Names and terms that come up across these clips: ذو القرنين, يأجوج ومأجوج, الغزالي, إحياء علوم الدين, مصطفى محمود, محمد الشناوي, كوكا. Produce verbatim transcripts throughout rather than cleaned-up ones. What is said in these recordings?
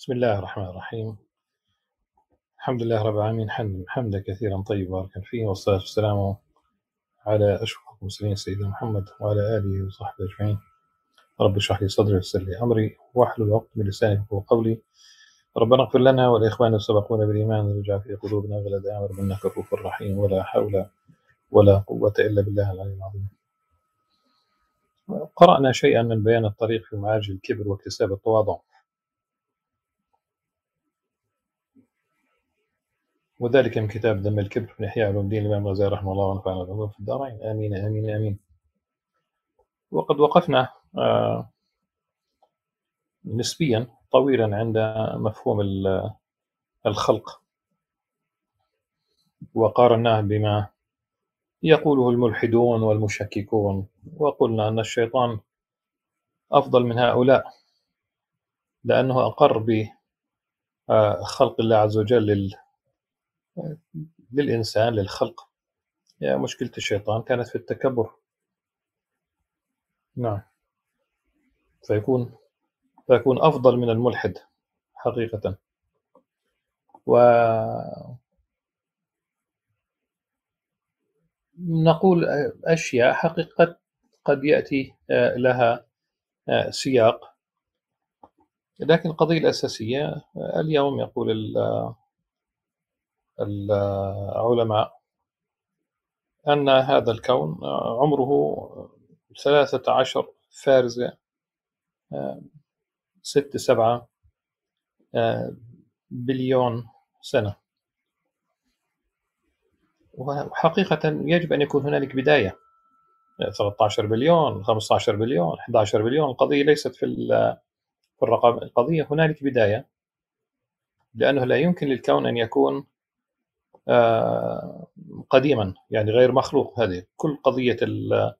بسم الله الرحمن الرحيم. الحمد لله رب العالمين، حمدا حمدا كثيرا طيبا باركا فيه، والصلاة والسلام على أشرف المرسلين سيدنا محمد وعلى آله وصحبه أجمعين. رب اشرح لي صدري ويسر لي أمري واحلل عقدة من لساني يفقهوا قولي. ربنا اغفر لنا ولإخواننا السبقونا بالإيمان واجعل في قلوبنا غلا دامر إنك رؤوف رحيم. ولا حول ولا قوة إلا بالله العلي العظيم. قرأنا شيئا من بيان الطريق في معالجة الكبر واكتساب التواضع، وذلك من كتاب ذم الكبر من إحياء علوم الدين الإمام الغزالي رحمه الله، ونفعنا بالعلوم في الدارين، آمين آمين آمين. وقد وقفنا آه نسبيا طويلا عند مفهوم الخلق، وقارناه بما يقوله الملحدون والمشككون، وقلنا أن الشيطان أفضل من هؤلاء لأنه أقر بخلق الله عز وجل للإنسان، للخلق. يا مشكلة الشيطان كانت في التكبر. نعم، فيكون فيكون أفضل من الملحد حقيقة. ونقول أشياء حقيقة قد يأتي لها سياق، لكن القضية الأساسية اليوم يقول العلماء أن هذا الكون عمره ثلاثة عشر فارزة، ستة سبعة بليون سنة، وحقيقة يجب أن يكون هنالك بداية. ثلاثة عشر بليون، خمسة عشر بليون، أحد عشر بليون، القضية ليست في الرقم، القضية هنالك بداية، لأنه لا يمكن للكون أن يكون قديما، يعني غير مخلوق. هذه كل قضية ال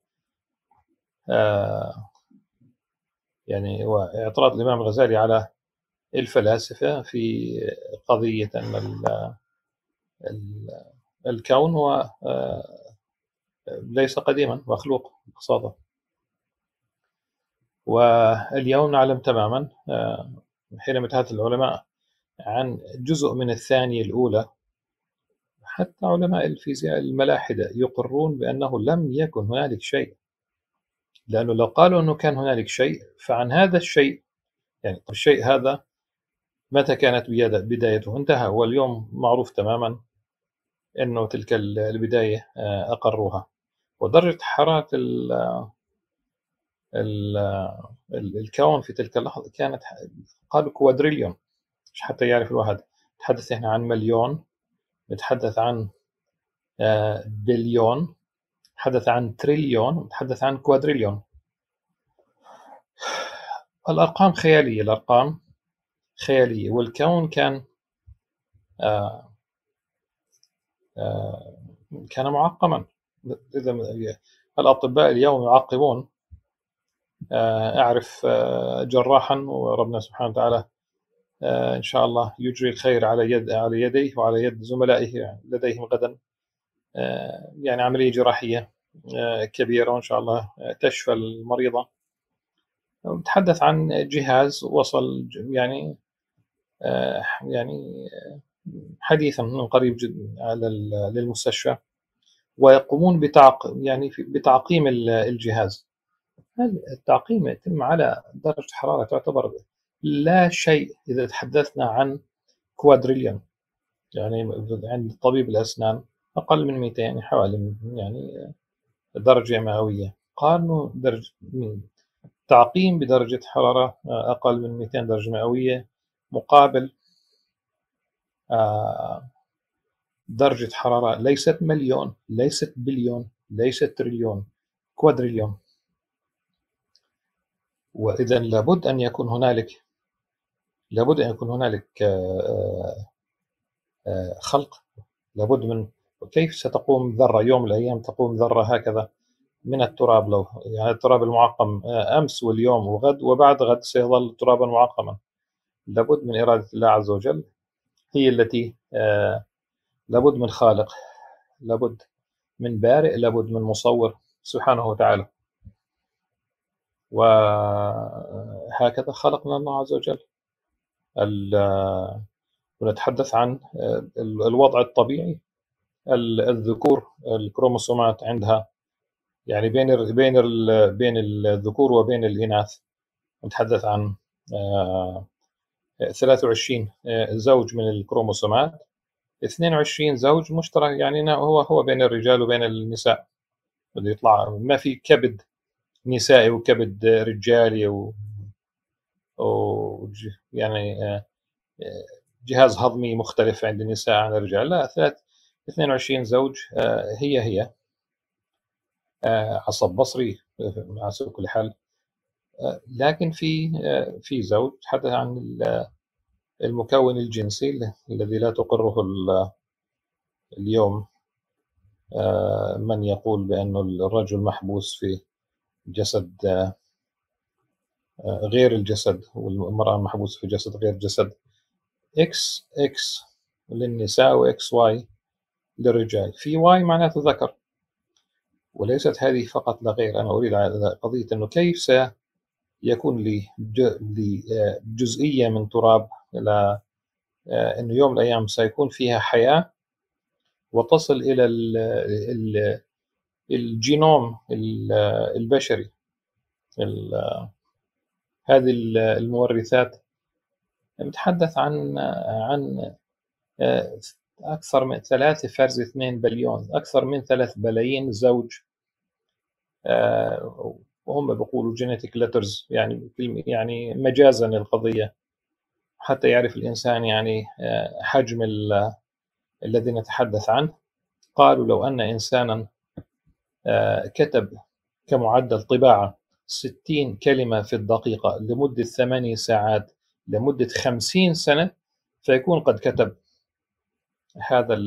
يعني واعتراض الإمام الغزالي على الفلاسفة في قضية أن ال ال الكون هو ليس قديما، مخلوق ببساطة. واليوم نعلم تماما حينما تحدث العلماء عن جزء من الثانية الأولى، حتى علماء الفيزياء الملاحدة يقرون بأنه لم يكن هنالك شيء، لأنه لو قالوا أنه كان هنالك شيء فعن هذا الشيء، يعني الشيء هذا متى كانت بدايته؟ انتهى. واليوم معروف تماما أنه تلك البداية أقروها. ودرجة حرارة ال ال ال الكون في تلك اللحظة كانت، قالوا كوادريليون، حتى يعرف الواحد. نتحدث هنا عن مليون، نتحدث عن بليون، نتحدث عن تريليون، نتحدث عن كوادريليون. الأرقام خيالية، الأرقام خيالية. والكون كان آآ آآ كان معقما. إذا الأطباء اليوم يعقمون، أعرف جراحا وربنا سبحانه وتعالى إن شاء الله يجري الخير على يد على يديه وعلى يد زملائه لديهم غدا، يعني عملية جراحية كبيرة وإن شاء الله تشفى المريضة. نتحدث عن جهاز وصل يعني يعني حديثا من قريب جدا على للمستشفى، ويقومون بتعق يعني بتعقيم الجهاز. التعقيم يتم على درجة حرارة تعتبر لا شيء إذا تحدثنا عن كوادريليون، يعني عند طبيب الأسنان أقل من مئتين، يعني حوالي يعني درجة مئوية. قارنوا درجة تعقيم بدرجة حرارة أقل من مئتين درجة مئوية مقابل درجة حرارة ليست مليون، ليست بليون، ليست تريليون، كوادريليون. وإذا لابد أن يكون هنالك لابد أن يكون هنالك خلق، لابد من كيف ستقوم ذرة يوم من الأيام، تقوم ذرة هكذا من التراب، لو يعني التراب المعقم أمس واليوم وغد وبعد غد سيظل ترابا معقما. لابد من إرادة الله عز وجل، هي التي لابد من خالق، لابد من بارئ، لابد من مصور سبحانه وتعالى. وهكذا خلقنا الله عز وجل. ونتحدث عن الوضع الطبيعي. الذكور الكروموسومات عندها يعني بين ال بين ال بين الذكور وبين الإناث نتحدث عن ثلاثة وعشرين زوج من الكروموسومات، اثنين وعشرين زوج مشترك يعني هو هو بين الرجال وبين النساء، بده يطلع ما في كبد نسائي وكبد رجالي و, و... يعني جهاز هضمي مختلف عند النساء عن الرجال، لا ثلاث اثنين وعشرين زوج هي هي عصب بصري على كل حال. لكن في في زوج تحدث عن المكون الجنسي الذي لا تقره اليوم من يقول بأنه الرجل محبوس في جسد غير الجسد والمرأة محبوسة في جسد غير جسد، اكس اكس للنساء واكس واي للرجال، في واي معناته ذكر. وليست هذه فقط لا غير، أنا أريد على قضية أنه كيف سيكون لي جزئية من تراب إلى أنه يوم الأيام سيكون فيها حياة وتصل إلى الجينوم البشري. هذه المورثات نتحدث عن عن أكثر من ثلاثة فرز اثنين بليون، أكثر من ثلاث بلايين زوج، أه وهم بيقولوا جينيتيك لترز يعني يعني مجازا القضية حتى يعرف الإنسان يعني أه حجم الذي نتحدث عنه. قالوا لو أن إنسانا أه كتب كمعدل طباعة ستين كلمة في الدقيقة لمدة ثماني ساعات لمدة خمسين سنة فيكون قد كتب هذا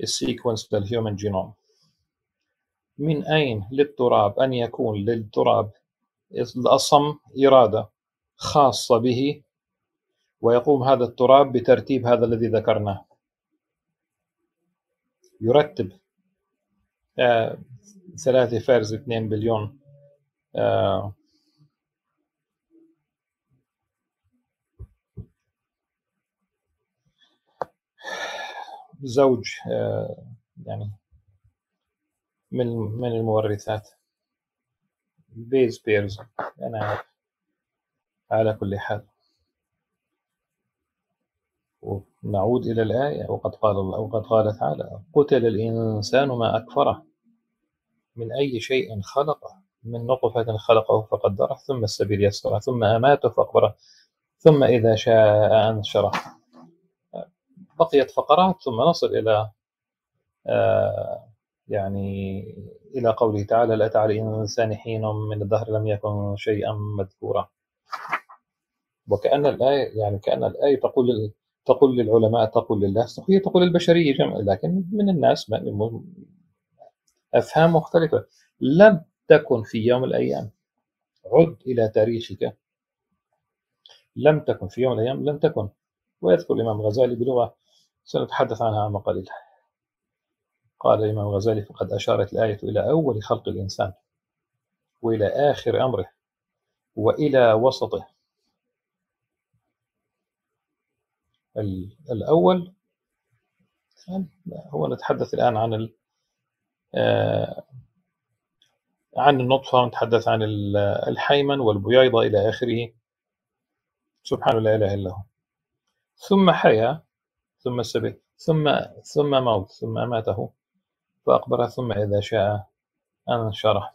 السيكونس للهيومن جينوم. من أين للتراب أن يكون للتراب الأصم إرادة خاصة به ويقوم هذا التراب بترتيب هذا الذي ذكرناه، يرتب آه ثلاثة فارز اثنين بليون آه زوج يعني من من المورثات بيز بيرز. أنا على كل حال ونعود إلى الآية، وقد قال الله وقد قال تعالى قتل الإنسان ما أكفره، من أي شيء خلقه، من نطفة خلقه فقدره، ثم السبيل يسره، ثم أماته فأقبره، ثم إذا شاء أنشره. بقيت فقرات ثم نصل إلى آه يعني إلى قوله تعالى لأتى على الإنسان حين من الدهر لم يكن شيئا مذكورا. وكأن الآية يعني كأن الآية تقول تقول للعلماء تقول لله هي تقول للبشرية جمع، لكن من الناس أفهام مختلفة. لم تكن في يوم الأيام، عد إلى تاريخك، لم تكن في يوم الأيام لم تكن. ويذكر الإمام الغزالي بلغة سنتحدث عنها عما قليل. قال الإمام الغزالي فقد أشارت الآية إلى أول خلق الإنسان وإلى آخر أمره وإلى وسطه. الأول هو نتحدث الآن عن عن النطفة، ونتحدث عن الحيمن والبياضة إلى آخره. سبحانه لا إله إلا هو. ثم حياة، ثم سبيل، ثم ثم موت، ثم أماته فأقبره، ثم إذا شاء أنشره.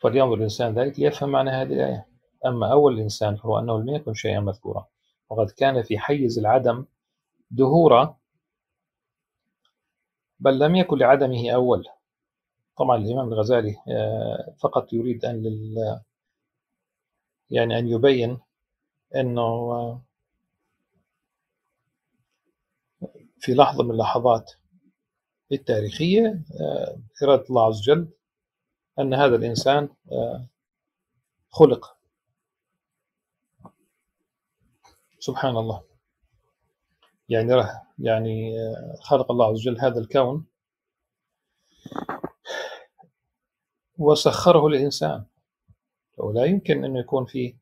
فلينظر الإنسان ذلك ليفهم معنى هذه الآية. أما أول الإنسان فهو أنه لم يكن شيئا مذكورا، وقد كان في حيز العدم دهورا، بل لم يكن لعدمه أول. طبعا الإمام الغزالي فقط يريد أن لل يعني أن يبين أنه في لحظة من اللحظات التاريخية إرادة الله عز وجل أن هذا الإنسان خلق. سبحان الله، يعني ره يعني خلق الله عز وجل هذا الكون وسخره للإنسان، ولا يمكن أنه يكون فيه،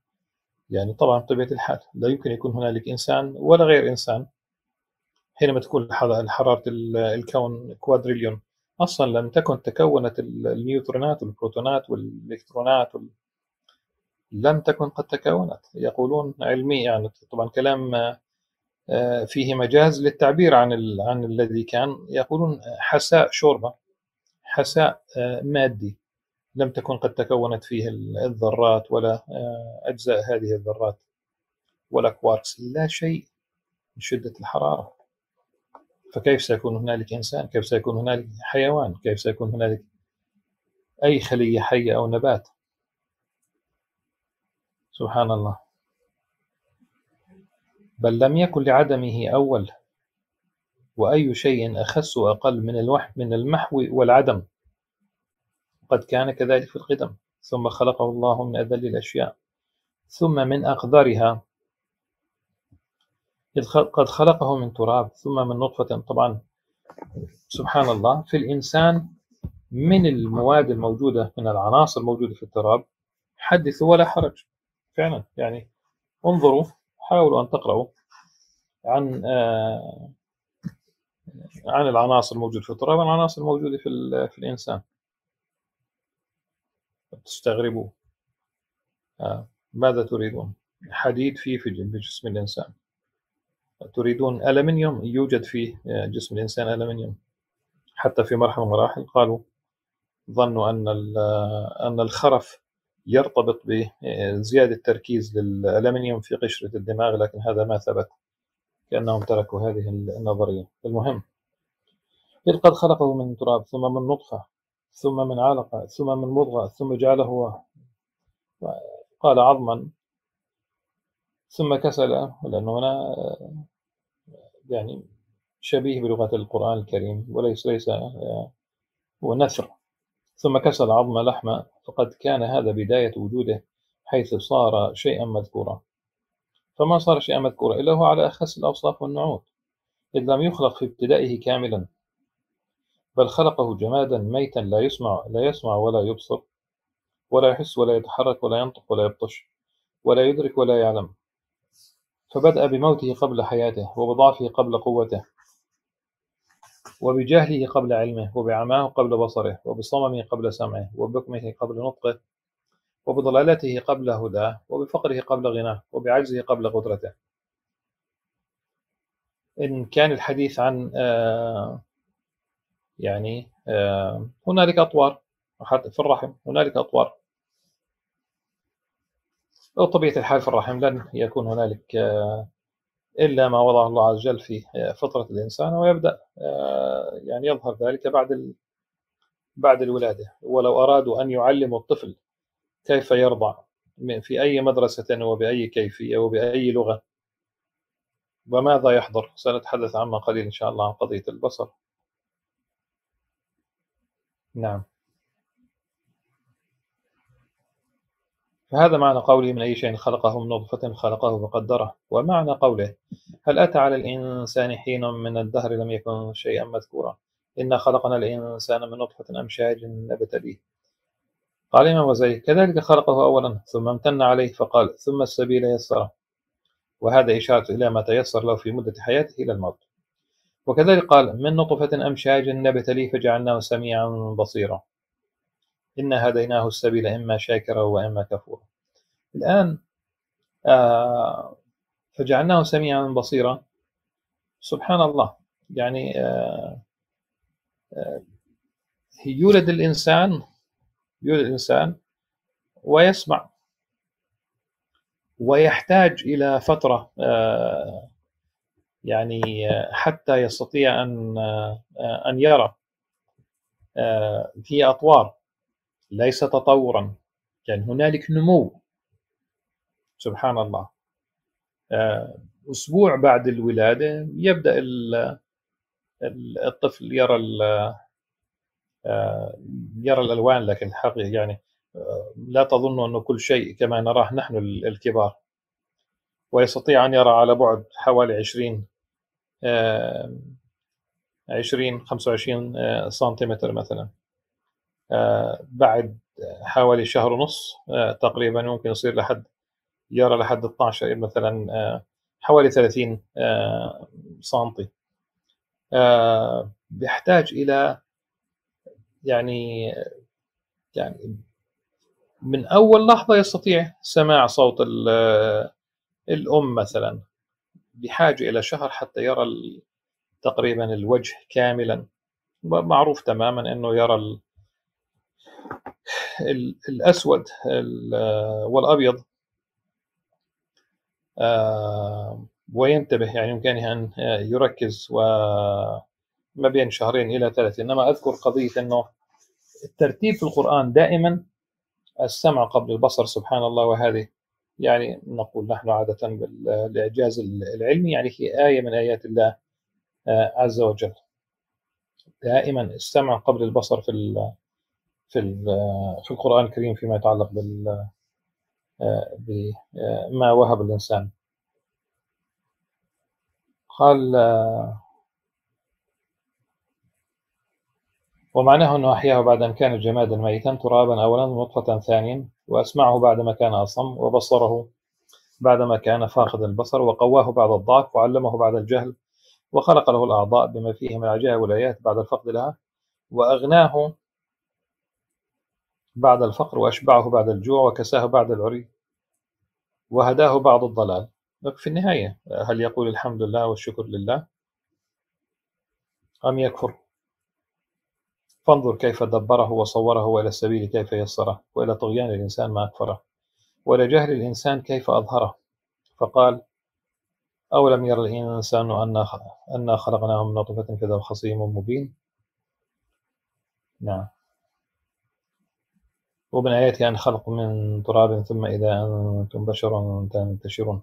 يعني طبعا بطبيعة الحال لا يمكن يكون هنالك إنسان ولا غير إنسان حينما تكون حرارة الكون كوادريليون. أصلا لم تكن تكونت النيوترونات والبروتونات والإلكترونات وال... لم تكن قد تكونت، يقولون علمي، يعني طبعا كلام فيه مجاز للتعبير عن ال... عن الذي كان، يقولون حساء شوربة، حساء مادي لم تكن قد تكونت فيه الذرات ولا أجزاء هذه الذرات ولا كواركس، لا شيء من شدة الحرارة. فكيف سيكون هنالك إنسان؟ كيف سيكون هنالك حيوان؟ كيف سيكون هنالك أي خلية حية أو نبات؟ سبحان الله. بل لم يكن لعدمه أول، وأي شيء أخس وأقل من الوحد من المحو والعدم، قد كان كذلك في القدم، ثم خلقه الله من أذل الأشياء، ثم من أقدرها، قد خلقه من تراب، ثم من نطفة. طبعا سبحان الله، في الإنسان من المواد الموجودة، من العناصر الموجودة في التراب، حدث ولا حرج فعلا. يعني انظروا، حاولوا أن تقرأوا عن آه عن العناصر الموجودة في التراب، عن العناصر الموجودة في, في الإنسان، تستغربوا. آه. ماذا تريدون؟ حديد فيه في جسم الإنسان، تريدون ألمنيوم، يوجد في جسم الإنسان ألمنيوم. حتى في مرحلة من المراحل قالوا، ظنوا أن أن الخرف يرتبط بزيادة تركيز للألمنيوم في قشرة الدماغ، لكن هذا ما ثبت، كأنهم تركوا هذه النظرية. المهم، إذ قد خلقه من تراب، ثم من نطفة، ثم من علقة، ثم من مضغة، ثم جعله، قال عظما ثم كسل، لأنه هنا يعني شبيه بلغة القرآن الكريم، وليس ليس هو نثر، ثم كسل عظم لحمة، فقد كان هذا بداية وجوده، حيث صار شيئا مذكورا. فما صار شيئا مذكورا إلا هو على أخس الأوصاف والنعوت، إذ لم يخلق في ابتدائه كاملا، بل خلقه جمادا ميتا، لا يسمع لا يسمع ولا يبصر ولا يحس ولا يتحرك ولا ينطق ولا يبطش ولا يدرك ولا يعلم. فبدأ بموته قبل حياته، وبضعفه قبل قوته، وبجهله قبل علمه، وبعماه قبل بصره، وبصممه قبل سمعه، وبكمه قبل نطقه، وبضلالته قبل هداه، وبفقره قبل غناه، وبعجزه قبل قدرته. إن كان الحديث عن آه يعني آه هنالك أطوار في الرحم، هنالك أطوار وطبيعة الحال في الرحم لن يكون هنالك إلا ما وضعه الله عز وجل في فطرة الإنسان، ويبدأ يعني يظهر ذلك بعد بعد الولادة. ولو أرادوا أن يعلموا الطفل كيف يرضع في أي مدرسة وبأي كيفية وبأي لغة وماذا يحضر، سنتحدث عنها قليل إن شاء الله، عن قضية البصر. نعم، فهذا معنى قوله من أي شيء خلقه من نطفة خلقه فقدره. ومعنى قوله هل أتى على الإنسان حين من الدهر لم يكن شيئا مذكورا إنا خلقنا الإنسان من نطفة أمشاج نبتليه. قال الإمام الغزالي كذلك خلقه أولا ثم امتن عليه فقال ثم السبيل يسره، وهذا إشارة إلى ما تيسر له في مدة حياته إلى الموت. وكذلك قال من نطفة أمشاج نبتليه فجعلناه سميعا بصيرا إنا هديناه السبيل إما شاكرا وإما كفورا. الآن آه فجعلناه سميعا بصيرا، سبحان الله. يعني آه آه يولد الإنسان يولد الإنسان ويسمع، ويحتاج إلى فترة آه يعني آه حتى يستطيع أن آه أن يرى. آه هي أطوار، ليس تطورا، يعني هنالك نمو. سبحان الله، أسبوع بعد الولادة يبدأ الطفل يرى يرى الألوان، لكن الحقيقة يعني لا تظن أنه كل شيء كما نراه نحن الكبار، ويستطيع أن يرى على بعد حوالي عشرين عشرين خمسة وعشرين سنتيمتر مثلا. بعد حوالي شهر ونص تقريبا ممكن يصير لحد يرى لحد اثني عشر مثلا حوالي ثلاثين سنتي. بيحتاج الى يعني يعني من اول لحظه يستطيع سماع صوت الام مثلا، بحاجه الى شهر حتى يرى تقريبا الوجه كاملا. معروف تماما انه يرى الاسود والابيض وينتبه، يعني بامكانه ان يركز، وما بين شهرين الى ثلاثه. انما اذكر قضيه انه الترتيب في القران دائما السمع قبل البصر، سبحان الله. وهذه يعني نقول نحن عاده بالاعجاز العلمي، يعني هي ايه من ايات الله عز وجل. دائما السمع قبل البصر في ال في ال في القرآن الكريم فيما يتعلق بال بما وهب الإنسان. قال ومعناه أنه أحياه بعد أن كان جمادا ميتا ترابا أولا نطفة ثانيا، وأسمعه بعدما كان أصم، وبصره بعدما كان فاقد البصر، وقواه بعد الضعف، وعلمه بعد الجهل، وخلق له الأعضاء بما فيه من العجائب والآيات بعد الفقد لها، وأغناه بعد الفقر، وأشبعه بعد الجوع، وكساه بعد العري، وهداه بعد الضلال. لكن في النهاية هل يقول الحمد لله والشكر لله أم يكفر؟ فانظر كيف دبره وصوره، وإلى السبيل كيف يسره، وإلى طغيان الإنسان ما أكفره، وإلى جهل الإنسان كيف أظهره. فقال أولم ير الإنسان أنا خلقناه من نطفة فإذا هو خصيم مبين. نعم. ومن آياته أن خلق من تراب ثم إذا أنتم بشر تنتشرون.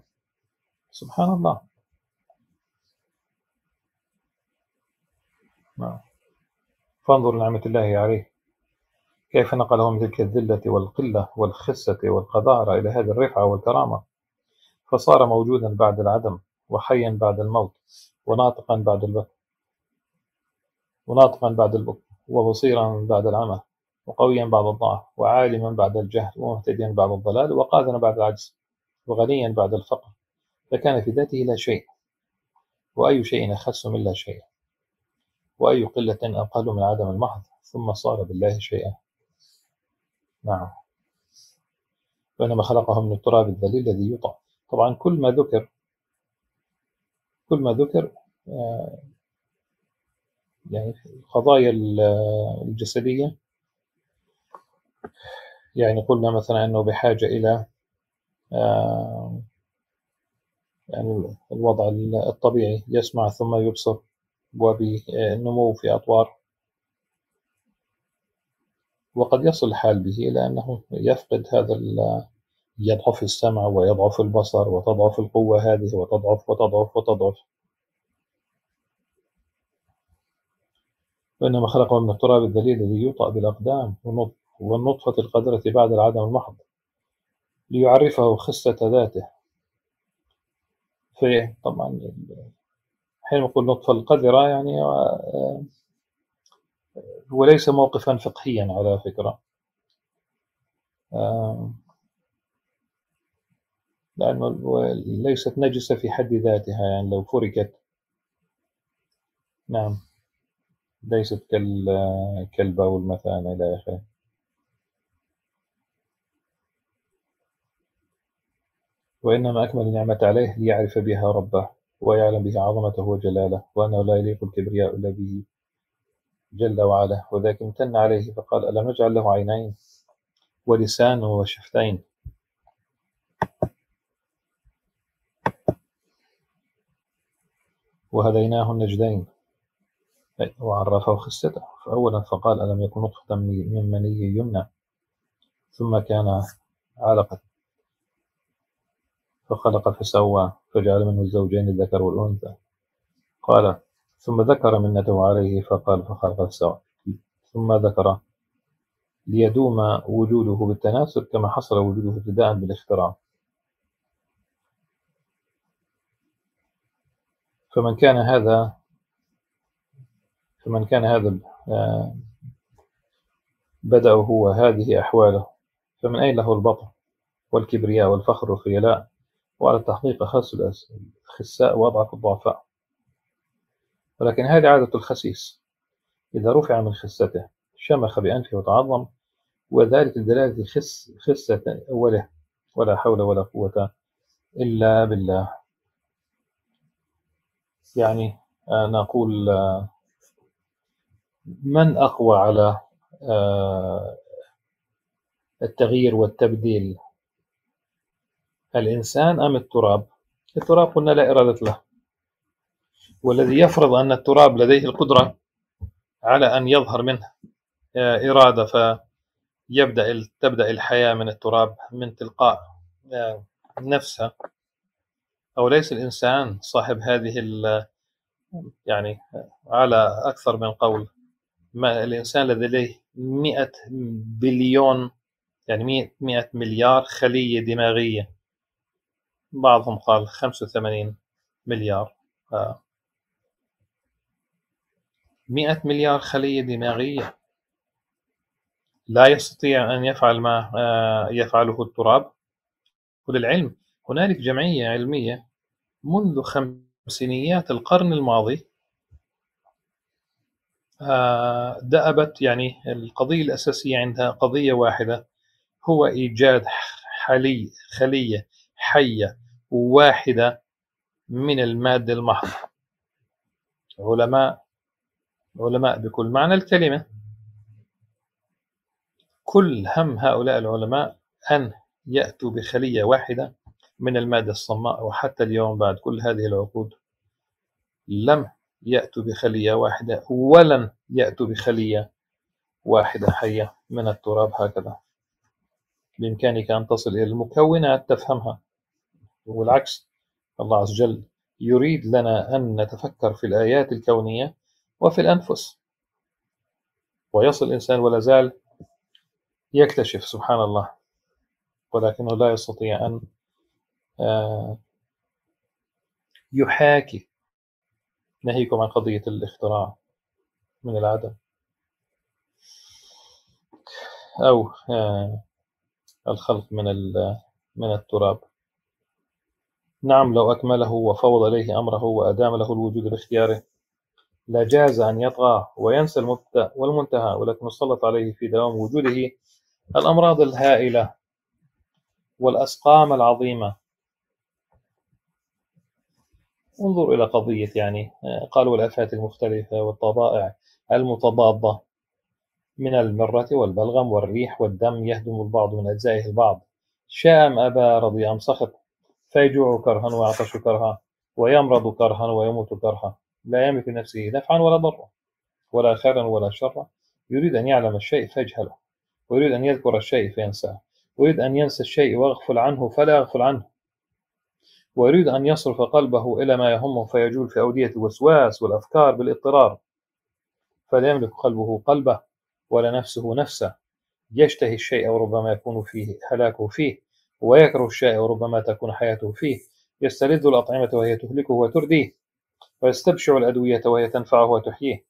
سبحان الله. نعم. فانظر نعمة الله عليه كيف نقله من تلك الذلة والقلة والخسة والقذارة إلى هذه الرفعة والكرامة، فصار موجودا بعد العدم، وحيا بعد الموت، وناطقا بعد البكم وناطقا بعد البكم وبصيرا بعد العمى، وقويا بعد الضعف، وعالما بعد الجهل، ومهتديا بعد الضلال، وقادرا بعد العجز، وغنيا بعد الفقر، فكان في ذاته لا شيء، وأي شيء أخس من لا شيء، وأي قلة أقل من عدم المحض، ثم صار بالله شيئا. نعم. وإنما خلقه من التراب الذليل الذي يطع. طبعا كل ما ذكر كل ما ذكر يعني القضايا الجسدية، يعني قلنا مثلا أنه بحاجة إلى يعني الوضع الطبيعي، يسمع ثم يبصر، وبالنمو في أطوار، وقد يصل الحال به إلى أنه يفقد هذا، يضعف السمع، ويضعف البصر، وتضعف القوة هذه، وتضعف وتضعف وتضعف. وإنما خلقه من التراب الذليل الذي يوطأ بالأقدام، ونطق والنطفة القذرة بعد العدم المحض، ليعرفه خسة ذاته. في طبعا حين نقول نطفة القذرة يعني هو ليس موقفا فقهيا على فكرة، لأنه ليست نجسة في حد ذاتها، يعني لو فركت نعم ليست كالبول مثلا إلى آخره. وإنما أكمل النعمة عليه ليعرف بها ربه، ويعلم به عظمته وجلاله، وأنه لا يليق الكبرياء إلا به جل وعلا. وذاك امتن عليه فقال ألم نجعل له عينين ولسانه وشفتين. وهديناه النجدين، وعرفه خسته. فأولا فقال ألم يكن نطفة من مني يمنى ثم كان علقة فخلق فسوى فجعل منه الزوجين الذكر والأنثى. قال ثم ذكر منته عليه فقال فخلق فسوى، ثم ذكر ليدوم وجوده بالتناسب كما حصل وجوده ابتداء بالاختراع. فمن كان هذا فمن كان هذا بدأ هو هذه أحواله، فمن أين له البطل والكبرياء والفخر والخيلاء؟ وعلى التحقيق أخس الخساء وأضعف الضعفاء. ولكن هذه عادة الخسيس، إذا رفع من خسته شمخ بأنفه وتعظم، وذلك لدلالة خس خسة أوله. ولا حول ولا قوة إلا بالله. يعني أنا أقول من أقوى على التغيير والتبديل، الإنسان أم التراب؟ التراب قلنا لا إرادة له، والذي يفرض أن التراب لديه القدرة على أن يظهر منه إرادة فيبدأ تبدأ الحياة من التراب من تلقاء نفسها، أو ليس الإنسان صاحب هذه ال يعني على أكثر من قول. ما الإنسان لديه مئة بليون يعني مئة مليار خلية دماغية، بعضهم قال خمسة وثمانين مليار، مئة مليار خلية دماغية لا يستطيع أن يفعل ما يفعله التراب. وللعلم هنالك جمعية علمية منذ خمسينيات القرن الماضي دأبت يعني القضية الأساسية عندها قضية واحدة، هو إيجاد حلي خلية حية واحدة من المادة المحضة. علماء علماء بكل معنى الكلمة، كل هم هؤلاء العلماء أن يأتوا بخلية واحدة من المادة الصماء، وحتى اليوم بعد كل هذه العقود لم يأتوا بخلية واحدة ولن يأتوا بخلية واحدة حية من التراب. هكذا بإمكانك أن تصل إلى المكونات تفهمها، والعكس الله عز وجل يريد لنا أن نتفكر في الآيات الكونية وفي الأنفس، ويصل الإنسان ولا زال يكتشف سبحان الله، ولكنه لا يستطيع أن يحاكي. نهيكم عن قضية الاختراع من العدم أو الخلق من من التراب. نعم، لو أكمله وفوض إليه أمره وأدام له الوجود باختياره لجاز أن يطغى وينسى المبدأ والمنتهى، ولكن سلط عليه في دوام وجوده الأمراض الهائلة والأسقام العظيمة. انظر إلى قضية يعني قالوا الآفات المختلفة والطبائع المتضادة من المرة والبلغم والريح والدم، يهدم البعض من أجزائه البعض، شاء أم أبى، رضي أم سخط، فيجوع كرها وعطش كرها، ويمرض كرها ويموت كرها، لا يملك نفسه نفعا ولا ضرا ولا خيرا ولا شرا، يريد أن يعلم الشيء فيجهله، ويريد أن يذكر الشيء فينساه، ويريد أن ينسى الشيء ويغفل عنه فلا يغفل عنه، ويريد أن يصرف قلبه إلى ما يهمه فيجول في أودية الوسواس والأفكار بالاضطرار، فلا يملك قلبه قلبه ولا نفسه نفسه، يشتهي الشيء وربما يكون فيه هلاكه فيه، ويكره الشيء وربما تكون حياته فيه، يستلذ الأطعمة وهي تهلكه وترديه، ويستبشع الأدوية وهي تنفعه وتحييه،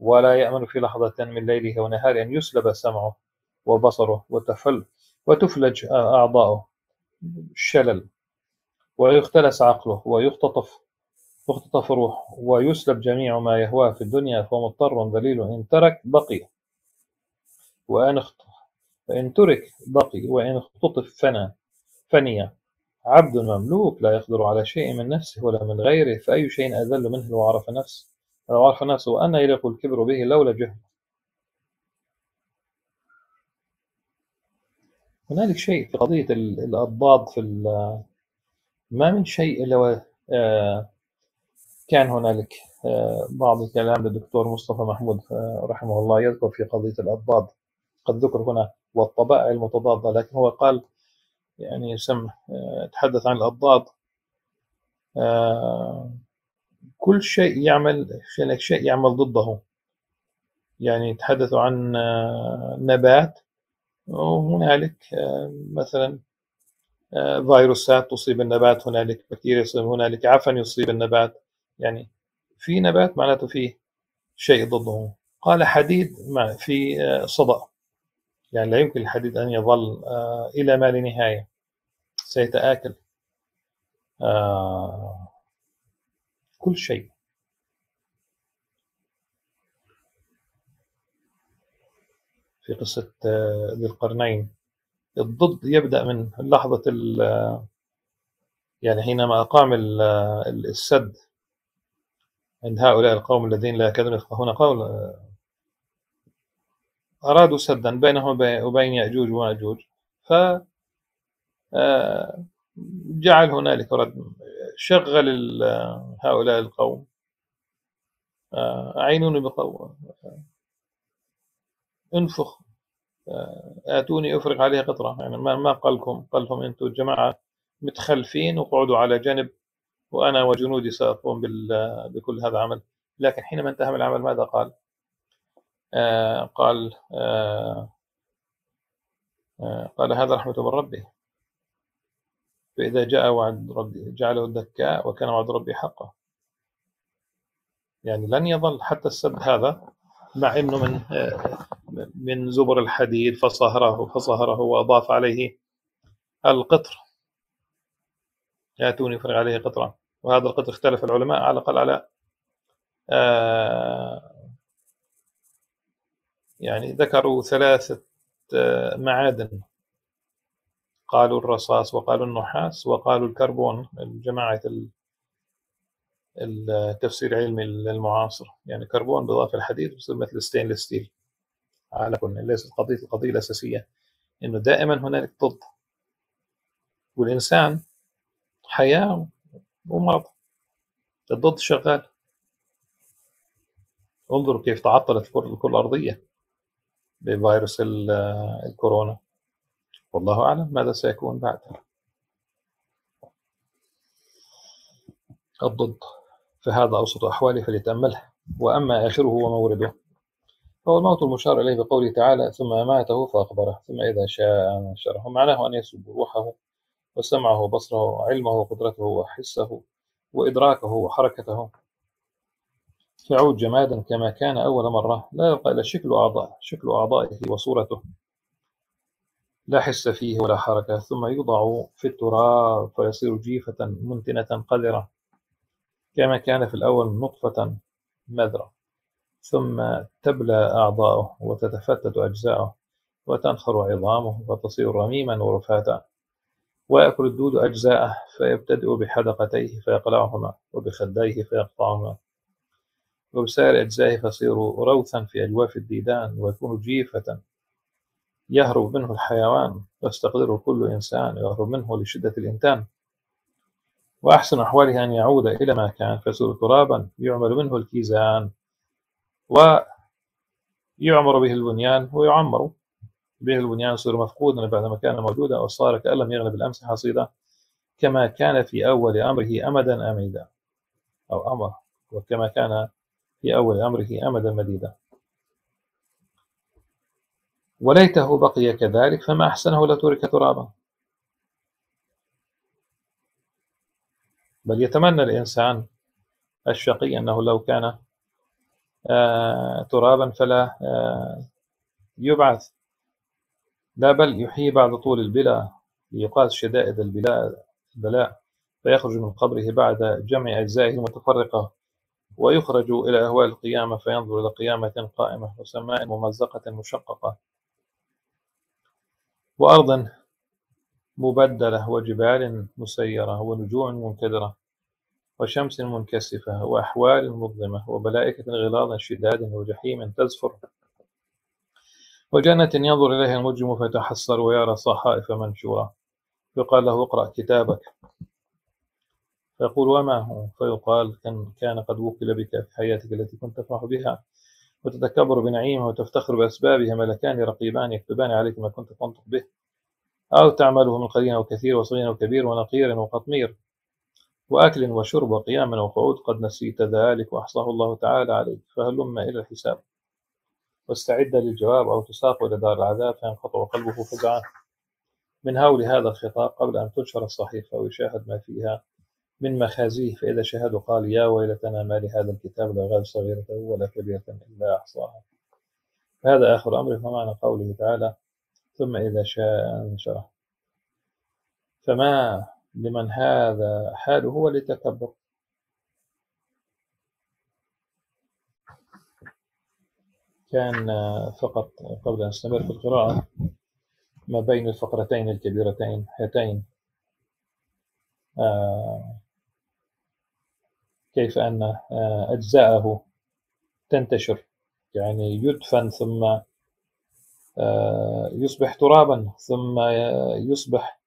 ولا يأمن في لحظة من ليله ونهاره أن يسلب سمعه وبصره وتفل وتفلج أعضاؤه، شلل، ويختلس عقله، ويختطف يختطف روحه، ويسلب جميع ما يهواه في الدنيا، فمضطر ذليل إن ترك بقي، وإن فإن ترك بقي، وإن اختطف فنى فنيا، عبد مملوك لا يقدر على شيء من نفسه ولا من غيره، فأي شيء أذل منه لو عرف نفسه لو عرف نفسه وأن يليق الكبر به لولا جهل. هنالك شيء في قضية الأضداد، في ما من شيء إلا كان هنالك بعض الكلام للدكتور مصطفى محمود رحمه الله يذكر في قضية الأضداد، قد ذكر هنا والطبائع المتضادة، لكن هو قال يعني يسمى تحدث عن الأضداد كل شيء يعمل هناك شيء يعمل ضده، يعني تحدثوا عن نبات وهنالك مثلا فيروسات تصيب النبات، هنالك بكتيريا تصيب، هنالك عفن يصيب النبات، يعني في نبات معناته في شيء ضده. قال حديد في صدأ، يعني لا يمكن للحديد أن يظل إلى ما لا نهاية، سيتآكل كل شيء. في قصة ذي القرنين الضد يبدأ من لحظة ال يعني حينما أقام السد عند هؤلاء القوم الذين لا يكادون يفقهون قولا، أرادوا سدا بينهم وبين يأجوج ومأجوج، ف جعل هنالك رد، شغل هؤلاء القوم، أعينوني بقوة، انفخ، آتوني أفرق عليه قطرة. يعني ما قالكم؟ قالكم أنتم جماعة متخلفين وقعدوا على جانب وأنا وجنودي سأقوم بكل هذا العمل. لكن حينما انتهى من العمل ماذا قال؟ آه قال آه آه قال هذا رحمة من ربي، فإذا جاء وعد ربي جعله الدكاء وكان وعد ربي حقا. يعني لن يظل حتى السد هذا، مع أنه من من زبر الحديد فصهره فصهره وأضاف عليه القطر، يأتوني فرغ عليه قطرة. وهذا القطر اختلف العلماء على الأقل على آه يعني ذكروا ثلاثة آه معادن، قالوا الرصاص وقالوا النحاس وقالوا الكربون، جماعة التفسير العلمي المعاصر. يعني كربون بإضافة الحديد يصير مثل ستينلس ستيل. على كل ليست قضية، القضية الأساسية إنه دائما هنالك ضد، والإنسان حياة ومرض، الضد شغال. انظروا كيف تعطلت الكرة الأرضية بفيروس الكورونا، والله أعلم ماذا سيكون بعدها الضد. فهذا أوسط أحواله فليتأمله، وأما آخره ومورده فهو الموت المشار إليه بقوله تعالى ثم أماته فأقبره ثم إذا شاء أنشره. معناه أن يسلب روحه وسمعه وبصره وعلمه وقدرته وحسه وإدراكه وحركته، يعود جمادا كما كان أول مرة، لا يبقى إلا شكل أعضائه شكل أعضائه وصورته، لا حس فيه ولا حركة، ثم يوضع في التراب فيصير جيفة منتنة قذرة كما كان في الأول نطفة مذرة، ثم تبلى أعضاؤه وتتفتت أجزاؤه وتنخر عظامه وتصير رميما ورفاتا، ويأكل الدود أجزاءه، فيبتدئ بحدقتيه فيقلعهما وبخديه فيقطعهما وبسائر أجزائه فيصير روثا في أجواف الديدان، ويكون جيفة يهرب منه الحيوان ويستقدره كل إنسان، يهرب منه لشدة الإنتان. وأحسن أحواله أن يعود إلى ما كان فيصير ترابا يعمل منه الكيزان ويعمر به البنيان، ويعمر به البنيان يصير مفقودا بعدما كان موجودا، وصار كأن لم يغن بالأمس حصيدا كما كان في أول أمره أمدا أميدا أو أمر وكما كان في أول أمره أمدا مديدا، وليته بقي كذلك فما أحسنه لترك ترابا. بل يتمنى الإنسان الشقي أنه لو كان آه ترابا فلا آه يبعث، لا بل يحيي بعد طول البلاء ليقاس شدائد البلاء، فيخرج من قبره بعد جمع أجزائه المتفرقة، ويخرج إلى أهوال القيامة فينظر إلى قيامة قائمة وسماء ممزقة مشققة وأرض مبدلة وجبال مسيرة ونجوم منكدرة وشمس منكسفة وأحوال مظلمة وملائكة غلاظ شداد وجحيم تزفر وجنة ينظر إليها المجرم فيتحسر ويرى صحائف منشورة، يقال له اقرأ كتابك فيقول وما هو؟ فيقال كان قد وكل بك في حياتك التي كنت تفرح بها وتتكبر بنعيمها وتفتخر بأسبابها ملكان رقيبان يكتبان عليك ما كنت تنطق به أو تعمله من قليل وكثير وصغير وكبير ونقير وقطمير وأكل وشرب وقيام وقعود، قد نسيت ذلك وأحصاه الله تعالى عليك، فهلم إلى الحساب. واستعد للجواب أو تساق إلى دار العذاب فينقطع قلبه فزعا من هول هذا الخطاب قبل أن تنشر الصحيفة ويشاهد ما فيها من مخازيه، فإذا شاهدوا قال يا ويلتنا ما لهذا الكتاب لا يغادر صغيرة ولا كبيرة إلا أحصاها. هذا آخر أمره. فمعنى قوله تعالى ثم إذا شاء أنشره. فما لمن هذا حاله ولتكبر. كان فقط قبل أن نستمر في القراءة ما بين الفقرتين الكبيرتين هاتين آه كيف أن آه أجزاءه تنتشر، يعني يدفن ثم آه يصبح ترابا، ثم يصبح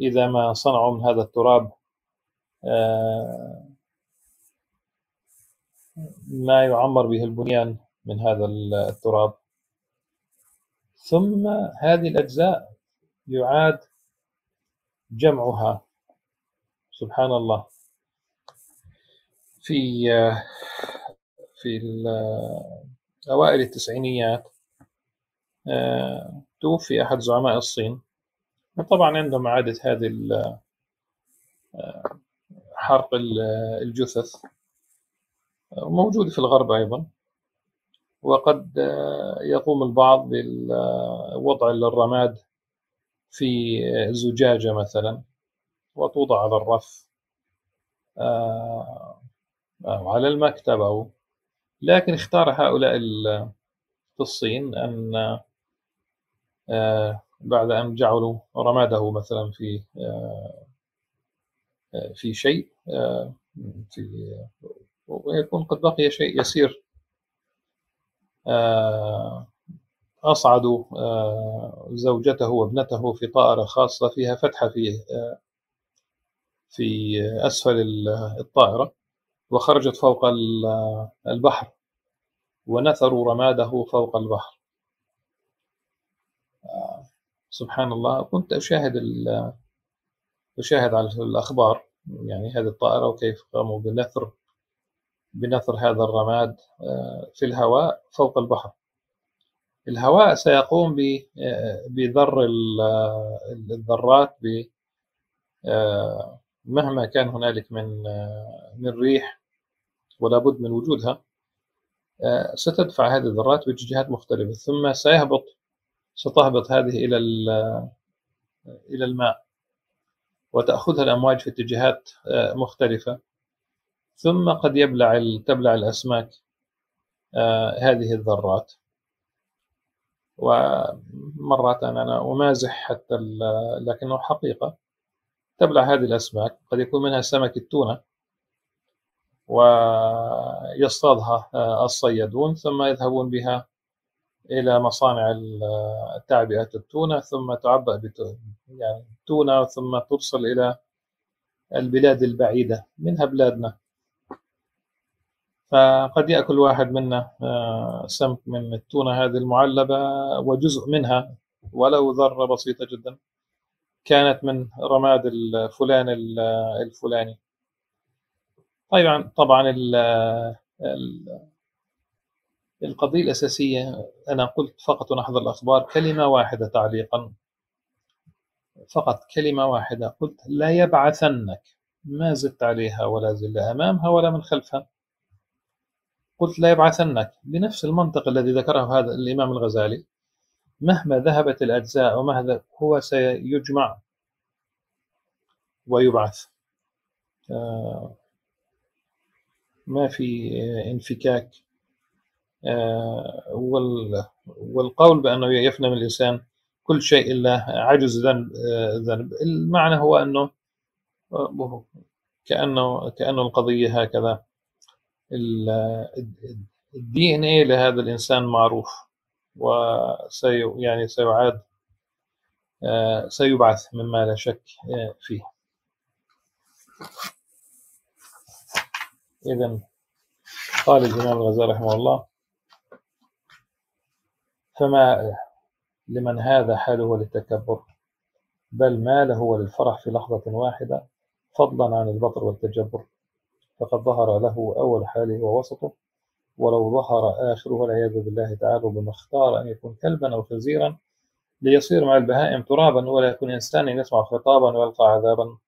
إذا ما صنعوا من هذا التراب آه ما يعمر به البنيان من هذا التراب، ثم هذه الأجزاء يعاد جمعها. سبحان الله، في في أوائل التسعينيات توفي أحد زعماء الصين، وطبعا عندهم عادة هذه حرق الجثث، موجود في الغرب أيضا، وقد يقوم البعض بالوضع للرماد في زجاجة مثلا وتوضع على الرف أو على المكتب أو، لكن اختار هؤلاء في الصين أن بعد أن جعلوا رماده مثلا في في شيء في ويكون قد بقي شيء يسير، أصعدوا زوجته وابنته في طائرة خاصة فيها فتحة في في أسفل الطائرة، وخرجت فوق البحر ونثروا رماده فوق البحر. سبحان الله، كنت أشاهد أشاهد على الأخبار يعني هذه الطائرة وكيف قاموا بنثر بنثر هذا الرماد في الهواء فوق البحر. الهواء سيقوم بذر الذرات مهما كان هنالك من من ريح، ولا بد من وجودها، ستدفع هذه الذرات باتجاهات مختلفة، ثم سيهبط ستهبط هذه إلى إلى الماء وتأخذها الأمواج في اتجاهات مختلفة، ثم قد يبلع تبلع الأسماك آه هذه الذرات. ومرات أنا أمازح حتى، لكنه حقيقة تبلع هذه الأسماك، قد يكون منها سمك التونة ويصطادها آه الصيادون، ثم يذهبون بها إلى مصانع تعبئة التونة، ثم تعبأ بالتونة يعني ثم ترسل إلى البلاد البعيدة منها بلادنا، فقد يأكل واحد منا سمك من التونة هذه المعلبة وجزء منها ولو ذرة بسيطة جدا كانت من رماد الفلان الفلاني. طبعا طبعا القضية الأساسية أنا قلت فقط ونحضر الأخبار كلمة واحدة تعليقا، فقط كلمة واحدة قلت: لا يبعثنك. ما زدت عليها ولا زل أمامها ولا من خلفها، قلت لا يبعثنك بنفس المنطق الذي ذكره هذا الإمام الغزالي. مهما ذهبت الأجزاء ومهما هو سيجمع ويبعث، ما في انفكاك. والقول بأنه يفنى من الإنسان كل شيء إلا عجز ذنب، المعنى هو أنه كأنه كأنه القضية هكذا، الدي ان اي لهذا الانسان معروف، وسي يعني سيعاد سيبعث مما لا شك فيه. اذا قال الامام الغزالي رحمه الله: فما لمن هذا حاله وللتكبر، بل ما له وللفرح في لحظة واحدة، فضلا عن البطر والتجبر، فقد ظهر له أول حاله ووسطه، ولو ظهر آخره والعياذ بالله تعالى، بما اختار أن يكون كلبا أو خنزيرا ليصير مع البهائم ترابا، ولا يكون إنسانا يسمع خطابا ويلقى عذابا،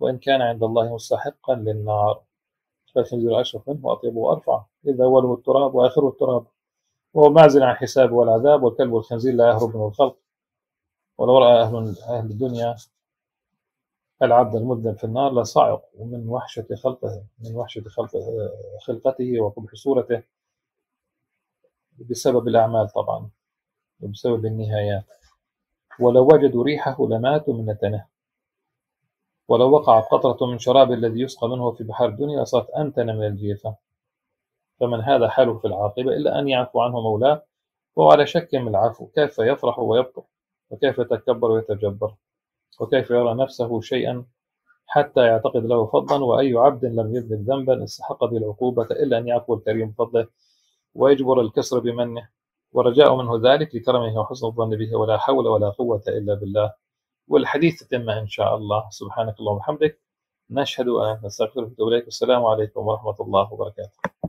وإن كان عند الله مستحقا للنار، فالخنزير أشرف منه وأطيب وأرفع، إذا أوله التراب وآخره التراب، وهو معزل عن حسابه والعذاب، والكلب والخنزير لا يهرب من الخلق، ولو رأى أهل, أهل الدنيا العبد المذنب في النار لصعق ومن وحشة خلقه من وحشة خلقته وقبح صورته بسبب الأعمال طبعا وبسبب النهايات. ولو وجدوا ريحه لماتوا من نتنه. ولو وقعت قطرة من شراب الذي يسقى منه في بحر الدنيا صارت أنتن من الجيفة. فمن هذا حاله في العاقبة إلا أن يعفو عنه مولاه وعلى شك من العفو. كيف يفرح ويبطر وكيف يتكبر ويتجبر وكيف يرى نفسه شيئا حتى يعتقد له فضلا. وأي عبد لم يذنب ذنبا استحق به العقوبة إلا أن يعفو الكريم بفضله ويجبر الكسر بمنه ورجاء منه ذلك لكرمه وحسن الظن به ولا حول ولا قوة إلا بالله. والحديث تتم إن شاء الله. سبحانك اللهم وبحمدك نشهد أن نستغفرك ونتوب إليك. السلام عليكم ورحمة الله وبركاته.